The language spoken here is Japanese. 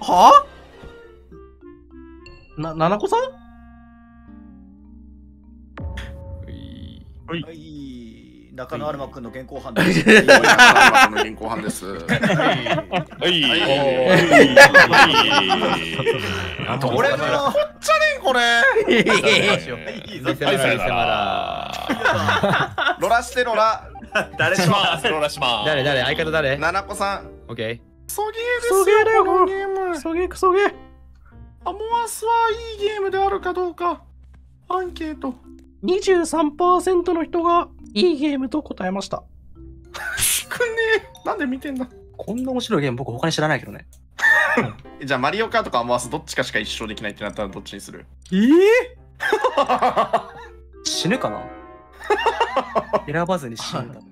はぁ、ななこさん、はい、中野アルマ君の現行犯です。中野アルマ君の現行犯です。はい、俺のこっちゃねん、これいいぞ、ロラして、ロラ誰します、ロラします、誰誰、相方誰、ななこさん、オッケー、クソゲーですよ、このゲーム。クソゲー、クソゲー。アモアスはいいゲームであるかどうか。アンケート。23% の人がいいゲームと答えました。少ねえ。なんで見てんだ。こんな面白いゲーム僕他に知らないけどね。じゃあマリオカーとかアモアスどっちかしか一生できないってなったらどっちにする？死ぬかな。選ばずに死ぬんだ。